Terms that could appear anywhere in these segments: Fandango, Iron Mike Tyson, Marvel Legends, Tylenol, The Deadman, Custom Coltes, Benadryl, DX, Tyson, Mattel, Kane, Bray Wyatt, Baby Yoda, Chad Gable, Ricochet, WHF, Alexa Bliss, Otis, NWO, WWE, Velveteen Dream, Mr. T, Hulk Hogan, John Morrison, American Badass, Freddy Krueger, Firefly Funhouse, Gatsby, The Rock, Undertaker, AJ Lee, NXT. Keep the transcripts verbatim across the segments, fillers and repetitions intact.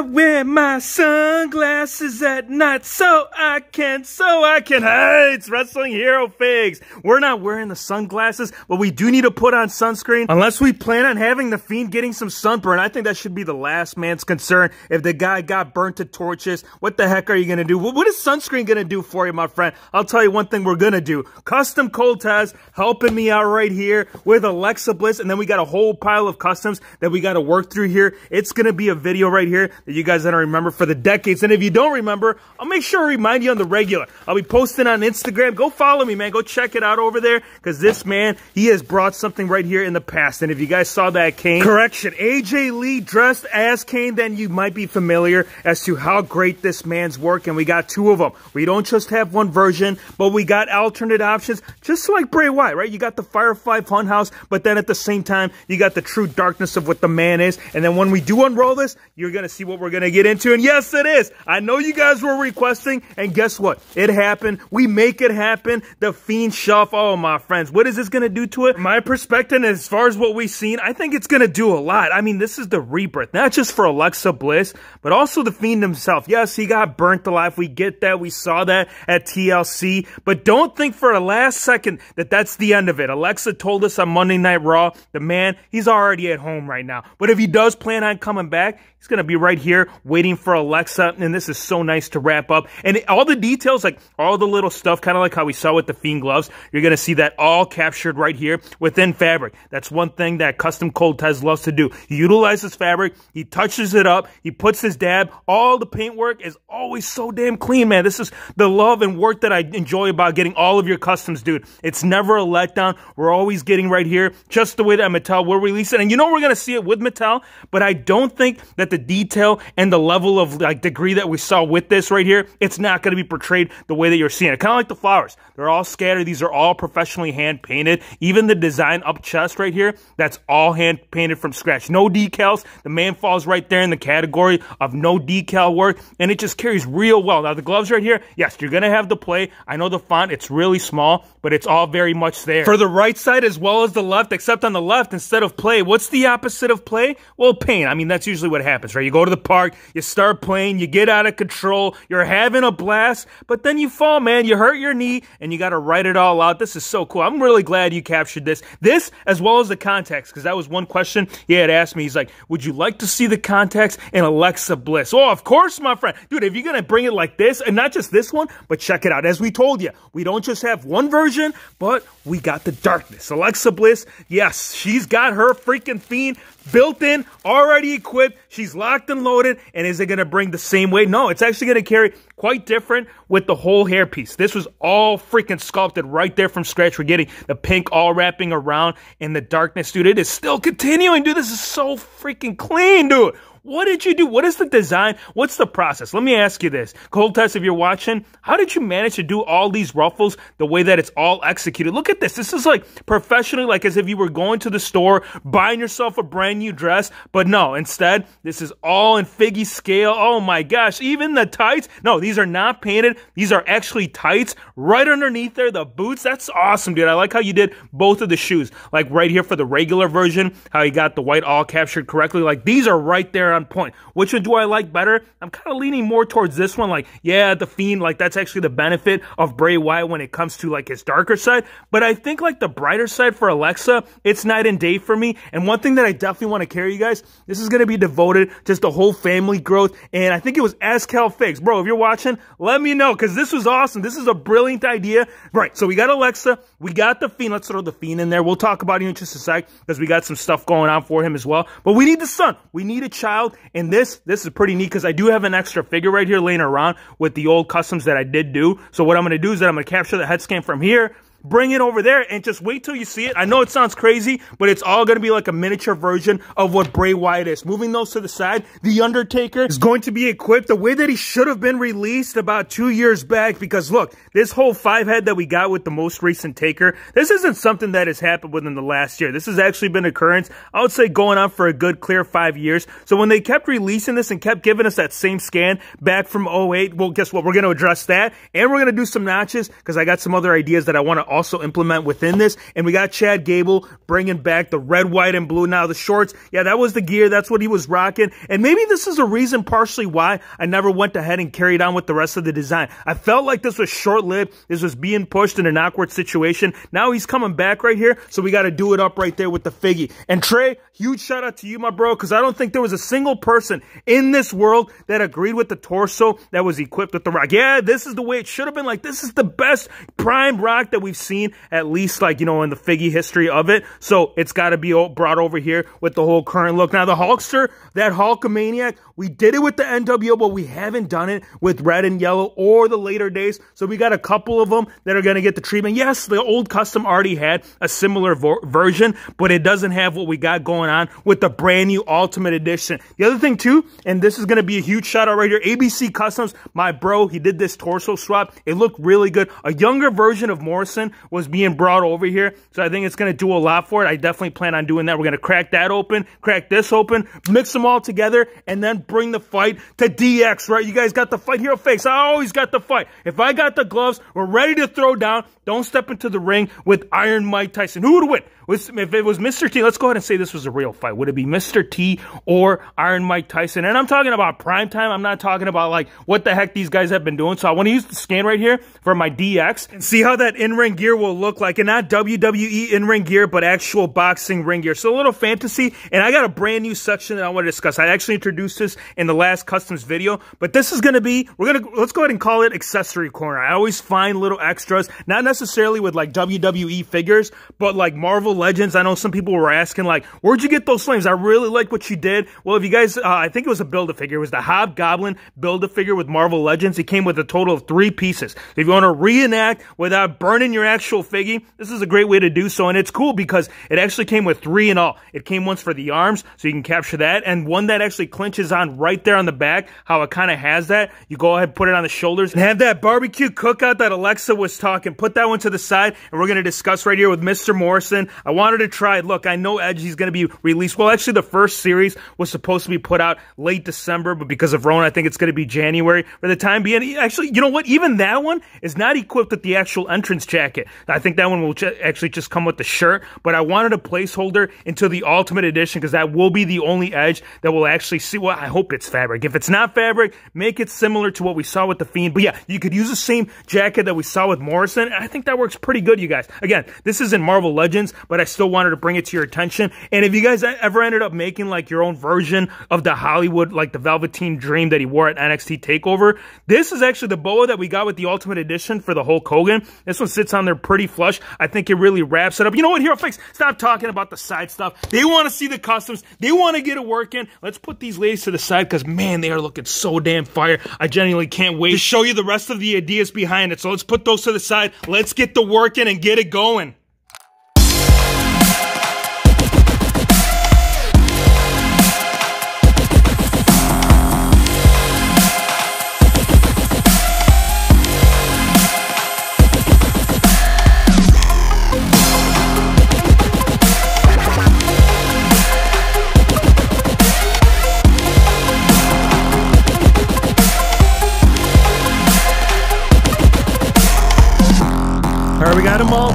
I wear my sunglasses at night so I can, so I can. Hey, it's Wrestling Hero Figs. We're not wearing the sunglasses, but we do need to put on sunscreen unless we plan on having The Fiend getting some sunburn. I think that should be the last man's concern. If the guy got burnt to torches, what the heck are you going to do? What is sunscreen going to do for you, my friend? I'll tell you one thing we're going to do. Custom Coltes helping me out right here with Alexa Bliss, and then we got a whole pile of customs that we got to work through here. It's going to be a video right here that you guys are going to remember for the decades. And if you don't remember, I'll make sure I remind you on the regular. I'll be posting on Instagram. Go follow me, man. Go check it out over there, because this man, he has brought something right here in the past. And if you guys saw that Kane, correction, A J Lee dressed as Kane, then you might be familiar as to how great this man's work. And we got two of them. We don't just have one version, but we got alternate options, just like Bray Wyatt, right? You got the Firefly Funhouse, but then at the same time, you got the true darkness of what the man is. And then when we do unroll this, you're going to see what we're going to get into. And yes, it is. I know you guys were requesting, and guess what? It happened. We make it happen. The Fiend shelf. Oh, my friends, what is this going to do to it? My perspective, as far as what we've seen, I think it's going to do a lot. I mean, this is the rebirth, not just for Alexa Bliss, but also The Fiend himself. Yes, he got burnt alive. We get that. We saw that at T L C, but don't think for a last second that that's the end of it. Alexa told us on Monday Night Raw, the man, he's already at home right now. But if he does plan on coming back, he's going to be right here waiting for Alexa, and this is so nice to wrap up. And it, all the details, like all the little stuff, kind of like how we saw with the Fiend gloves, you're going to see that all captured right here within fabric. That's one thing that Custom Coltes loves to do. He utilizes fabric, he touches it up, he puts his dab, all the paintwork is always so damn clean, man. This is the love and work that I enjoy about getting all of your customs, dude. It's never a letdown. We're always getting right here, just the way that Mattel will release it. And you know we're going to see it with Mattel, but I don't think that the detail and the level of like degree that we saw with this right here, it's not going to be portrayed the way that you're seeing it. Kind of like the flowers, they're all scattered. These are all professionally hand painted. Even the design up chest right here, that's all hand painted from scratch. No decals. The man falls right there in the category of no decal work, and it just carries real well. Now the gloves right here, yes, you're going to have the play. I know the font, it's really small, but it's all very much there for the right side as well as the left. Except on the left, instead of play, what's the opposite of play? Well, pain. I mean, that's usually what happens. Right? You go to the park, you start playing, you get out of control, you're having a blast, but then you fall, man. You hurt your knee, and you got to write it all out. This is so cool. I'm really glad you captured this. This, as well as the context, because that was one question he had asked me. He's like, would you like to see the context in Alexa Bliss? Oh, of course, my friend. Dude, if you're going to bring it like this, and not just this one, but check it out. As we told you, we don't just have one version, but we got the darkness. Alexa Bliss, yes, she's got her freaking Fiend built in, already equipped. She's locked and loaded. And is it going to bring the same weight? No, it's actually going to carry quite different with the whole hairpiece. This was all freaking sculpted right there from scratch. We're getting the pink all wrapping around in the darkness, dude. It is still continuing, dude. This is so freaking clean, dude. What did you do? What is the design? What's the process? Let me ask you this. Coltes, if you're watching, how did you manage to do all these ruffles the way that it's all executed? Look at this. This is like professionally, like as if you were going to the store, buying yourself a brand new dress. But no, instead, this is all in figgy scale. Oh my gosh. Even the tights. No, these are not painted. These are actually tights right underneath there. The boots. That's awesome, dude. I like how you did both of the shoes. Like right here for the regular version, how you got the white all captured correctly. Like these are right there on point. Which one do I like better? I'm kind of leaning more towards this one. Like, yeah, the Fiend, like that's actually the benefit of Bray Wyatt when it comes to like his darker side. But I think like the brighter side for Alexa, it's night and day for me. And one thing that I definitely want to carry you guys, this is going to be devoted just the whole family growth. And I think it was Ask Hell Figs. Bro, if you're watching, let me know, because this was awesome. This is a brilliant idea. Right, so we got Alexa, we got the Fiend. Let's throw the Fiend in there. We'll talk about him in just a sec, because we got some stuff going on for him as well. But we need the son. We need a child. And this, this is pretty neat, because I do have an extra figure right here laying around with the old customs that I did do. So what I'm going to do is that I'm going to capture the head scan from here, bring it over there, and just wait till you see it. I know it sounds crazy, but it's all going to be like a miniature version of what Bray Wyatt is. Moving those to the side, the Undertaker is going to be equipped the way that he should have been released about two years back, because look, this whole five head that we got with the most recent Taker, this isn't something that has happened within the last year. This has actually been an occurrence, I would say, going on for a good clear five years. So when they kept releasing this and kept giving us that same scan back from oh eight, well, guess what? We're going to address that, and we're going to do some notches, because I got some other ideas that I want to also implement within this. And we got Chad Gable bringing back the red, white, and blue. Now, the shorts, yeah, that was the gear. That's what he was rocking. And maybe this is a reason partially why I never went ahead and carried on with the rest of the design. I felt like this was short-lived. This was being pushed in an awkward situation. Now he's coming back right here, so we got to do it up right there with the figgy. And Trey, huge shout-out to you, my bro, because I don't think there was a single person in this world that agreed with the torso that was equipped with the Rock. Yeah, this is the way it should have been. Like, this is the best prime Rock that we've seen, at least, like, you know, in the figgy history of it. So it's got to be brought over here with the whole current look. Now, the Hulkster, that Hulkamaniac, we did it with the N W O, but we haven't done it with red and yellow or the later days. So we got a couple of them that are going to get the treatment. Yes, the old custom already had a similar version, but it doesn't have what we got going on with the brand new Ultimate Edition. The other thing, too, and this is going to be a huge shout out right here, A B C Customs, my bro, he did this torso swap. It looked really good. A younger version of Morrison was being brought over here, so I think it's going to do a lot for it. I definitely plan on doing that. We're going to crack that open, crack this open, mix them all together, and then bring the fight to D X, right? You guys got the fight. Hero fakes, I always got the fight. If I got the gloves, we're ready to throw down. Don't step into the ring with Iron Mike Tyson. Who would win? If it was Mister T, let's go ahead and say this was a real fight. Would it be Mister T or Iron Mike Tyson? And I'm talking about prime time. I'm not talking about, like, what the heck these guys have been doing. So I want to use the scan right here for my D X and see how that in-ring gear will look like. And not W W E in-ring gear, but actual boxing ring gear. So a little fantasy. And I got a brand new section that I want to discuss. I actually introduced this in the last customs video, but this is going to be, we're going to, let's go ahead and call it accessory corner. I always find little extras, not necessarily with like W W E figures, but like Marvel Legends. I know some people were asking, like, where'd you get those flames? I really like what you did. Well, if you guys, uh, I think it was a Build-A-Figure. It was the Hobgoblin Build-A-Figure with Marvel Legends. It came with a total of three pieces. If you want to reenact without burning your actual figgy, this is a great way to do so. And it's cool because it actually came with three in all. It came once for the arms, so you can capture that, and one that actually clinches on right there on the back, how it kind of has that. You go ahead, put it on the shoulders, and have that barbecue cookout that Alexa was talking. Put that one to the side, and we're going to discuss right here with Mister Morrison. I wanted to try it. Look, I know Edge, he's going to be released. Well, actually, the first series was supposed to be put out late December, but because of Rona, I think it's going to be January for the time being. Actually, you know what? Even that one is not equipped with the actual entrance jacket. I think that one will actually just come with the shirt, but I wanted a placeholder until the Ultimate Edition because that will be the only Edge that will actually see. Well, I hope it's fabric. If it's not fabric, make it similar to what we saw with The Fiend. But yeah, you could use the same jacket that we saw with Morrison, and I think that works pretty good, you guys. Again, this is in Marvel Legends, but I still wanted to bring it to your attention. And if you guys ever ended up making like your own version of the Hollywood, like the Velveteen Dream that he wore at N X T TakeOver, this is actually the boa that we got with the Ultimate Edition for the Hulk Hogan. This one sits on there pretty flush. I think it really wraps it up. You know what, Hero Fakes? Stop talking about the side stuff. They want to see the customs. They want to get it working. Let's put these ladies to the side because, man, they are looking so damn fire. I genuinely can't wait to show you the rest of the ideas behind it. So let's put those to the side. Let's get to working and get it going.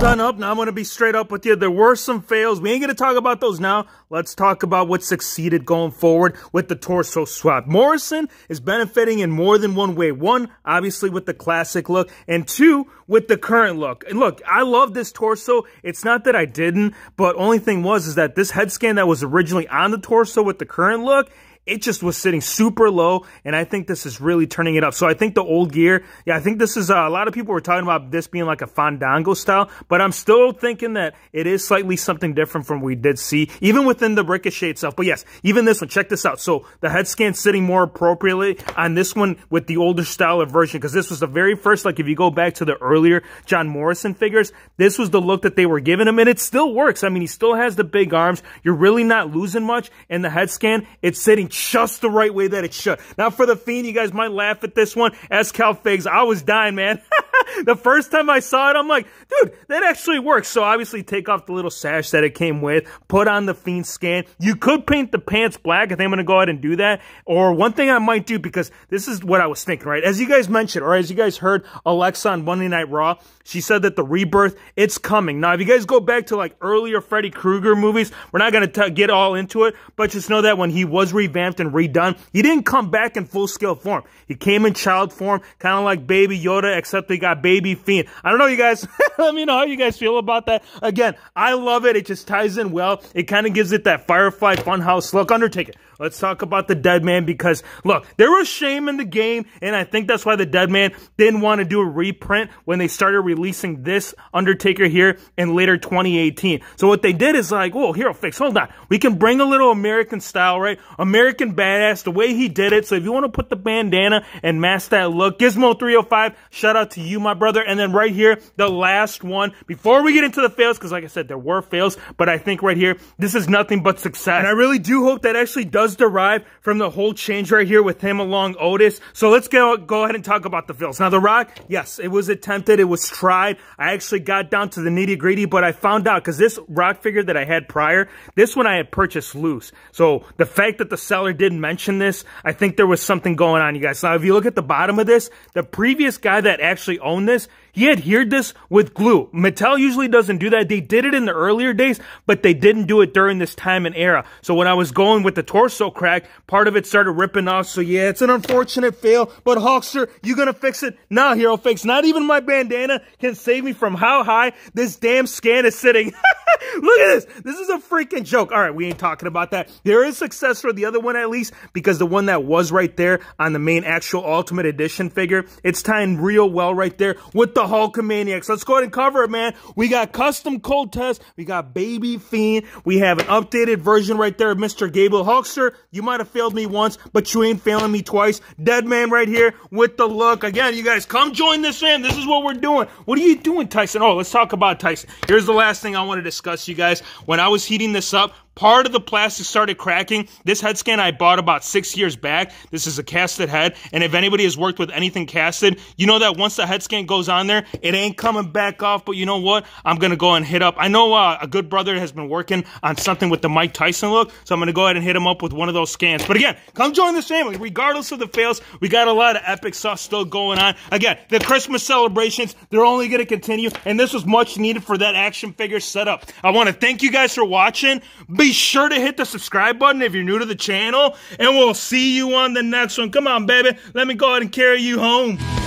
Done up. Now I'm going to be straight up with you. There were some fails. We ain't going to talk about those now. Let's talk about what succeeded going forward with the torso swap. Morrison is benefiting in more than one way. One, obviously with the classic look, and two, with the current look. And look, I love this torso. It's not that I didn't, but only thing was is that this head scan that was originally on the torso with the current look, it just was sitting super low, and I think this is really turning it up. So I think the old gear, yeah, I think this is, uh, a lot of people were talking about this being like a Fandango style, but I'm still thinking that it is slightly something different from what we did see, even within the Ricochet itself. But yes, even this one, check this out. So the head scan sitting more appropriately on this one with the older style of version, because this was the very first, like if you go back to the earlier John Morrison figures, this was the look that they were giving him, and it still works. I mean, he still has the big arms. You're really not losing much, and the head scan, it's sitting just the right way that it should. Now for the Fiend, you guys might laugh at this one. As Cal Figs, I was dying, man. The first time I saw it, I'm like, dude, that actually works. So obviously take off the little sash that it came with, put on the Fiend skin. You could paint the pants black. I think I'm going to go ahead and do that. Or one thing I might do, because this is what I was thinking, right? As you guys mentioned, or as you guys heard, Alexa on Monday Night Raw, she said that the rebirth, it's coming. Now, if you guys go back to like earlier Freddy Krueger movies, we're not going to get all into it, but just know that when he was revamped and redone, he didn't come back in full-scale form. He came in child form, kind of like Baby Yoda, except they got Baby Fiend. I don't know, you guys. Let me know how you guys feel about that. Again, I love it. It just ties in well. It kind of gives it that Firefly Funhouse look. Undertaker, let's talk about the Deadman, because, look, there was shame in the game, and I think that's why the Deadman didn't want to do a reprint when they started releasing this Undertaker here in later twenty eighteen. So what they did is like, oh, hero fix, hold on. We can bring a little American style, right? American Badass, the way he did it. So if you want to put the bandana and mask that look, Gizmo three oh five, shout out to you, my brother. And then right here, the last one, before we get into the fails, because like I said, there were fails, but I think right here, this is nothing but success. And I really do hope that actually does derive from the whole change right here with him along Otis. So let's go, go ahead and talk about the fails. Now, The Rock, yes, it was attempted. It was tried. I actually got down to the nitty-gritty, but I found out, because this Rock figure that I had prior, this one I had purchased loose. So the fact that the seller didn't mention this, I think there was something going on, you guys. Now, if you look at the bottom of this, the previous guy that actually owned this, he adhered this with glue. Mattel usually doesn't do that. They did it in the earlier days, but they didn't do it during this time and era. So when I was going with the torso crack, part of it started ripping off. So yeah, it's an unfortunate fail, but Hulkster, you gonna fix it? Nah, hero fix. Not even my bandana can save me from how high this damn scan is sitting. Look at this. This is a freaking joke. All right, we ain't talking about that. There is success for the other one, at least, because the one that was right there on the main actual Ultimate Edition figure, it's tying real well right there with the Hulkamaniacs. Let's go ahead and cover it, man. We got Custom Coltes. We got Baby Fiend. We have an updated version right there of Mister Gable. Hulkster, you might have failed me once, but you ain't failing me twice. Deadman right here with the look. Again, you guys, come join this fam. This is what we're doing. What are you doing, Tyson? Oh, let's talk about Tyson. Here's the last thing I want to discuss, you guys. When I was heating this up, part of the plastic started cracking. This head scan I bought about six years back. This is a casted head, and if anybody has worked with anything casted, you know that once the head scan goes on there, it ain't coming back off. But you know what? I'm going to go and hit up. I know uh, a good brother has been working on something with the Mike Tyson look, so I'm going to go ahead and hit him up with one of those scans. But again, come join this family. Regardless of the fails, we got a lot of epic stuff still going on. Again, the Christmas celebrations, they're only going to continue, and this was much needed for that action figure setup. I want to thank you guys for watching. Be sure to hit the subscribe button if you're new to the channel, and we'll see you on the next one. Come on, baby. Let me go ahead and carry you home.